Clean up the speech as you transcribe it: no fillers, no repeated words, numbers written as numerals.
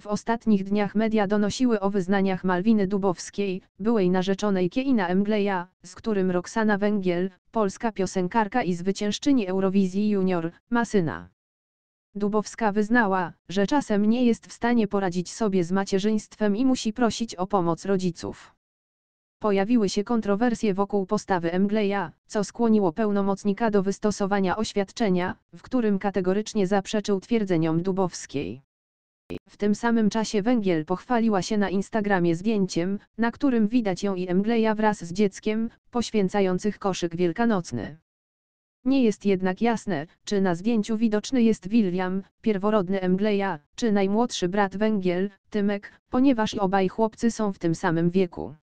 W ostatnich dniach media donosiły o wyznaniach Malwiny Dubowskiej, byłej narzeczonej Kevina Mgleja, z którym Roksana Węgiel, polska piosenkarka i zwyciężczyni Eurowizji Junior, ma syna. Dubowska wyznała, że czasem nie jest w stanie poradzić sobie z macierzyństwem i musi prosić o pomoc rodziców. Pojawiły się kontrowersje wokół postawy Mgleja, co skłoniło pełnomocnika do wystosowania oświadczenia, w którym kategorycznie zaprzeczył twierdzeniom Dubowskiej. W tym samym czasie Węgiel pochwaliła się na Instagramie zdjęciem, na którym widać ją i Mgleja wraz z dzieckiem, poświęcających koszyk wielkanocny. Nie jest jednak jasne, czy na zdjęciu widoczny jest William, pierworodny Mgleja, czy najmłodszy brat Węgiel, Tymek, ponieważ obaj chłopcy są w tym samym wieku.